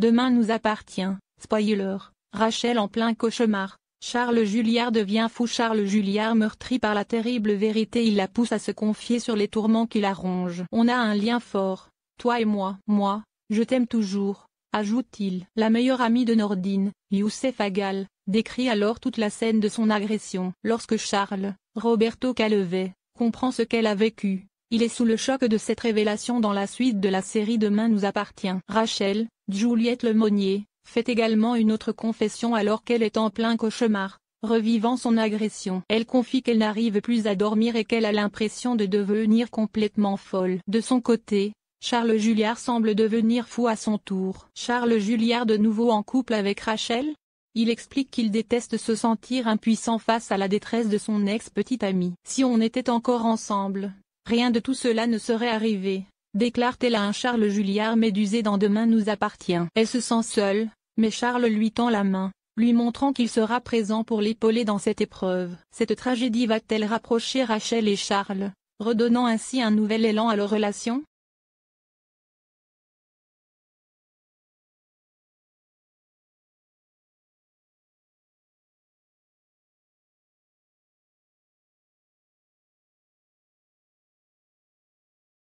Demain nous appartient, spoiler, Rachel en plein cauchemar, Charles Juilliard devient fou. Charles Juilliard, meurtri par la terrible vérité, il la pousse à se confier sur les tourments qui la rongent. On a un lien fort, toi et moi, je t'aime toujours, ajoute-t-il. La meilleure amie de Nordine, Youssef Agal, décrit alors toute la scène de son agression. Lorsque Charles, Roberto Calevet, comprend ce qu'elle a vécu, il est sous le choc de cette révélation. Dans la suite de la série Demain nous appartient, Rachel, Juliette Lemonnier, fait également une autre confession alors qu'elle est en plein cauchemar, revivant son agression. Elle confie qu'elle n'arrive plus à dormir et qu'elle a l'impression de devenir complètement folle. De son côté, Charles Juilliard semble devenir fou à son tour. Charles Juilliard, de nouveau en couple avec Rachel, il explique qu'il déteste se sentir impuissant face à la détresse de son ex-petite amie. « Si on était encore ensemble, rien de tout cela ne serait arrivé », déclare-t-elle à un Charles Juilliard médusé dans Demain nous appartient. Elle se sent seule, mais Charles lui tend la main, lui montrant qu'il sera présent pour l'épauler dans cette épreuve. Cette tragédie va-t-elle rapprocher Rachel et Charles, redonnant ainsi un nouvel élan à leur relation ?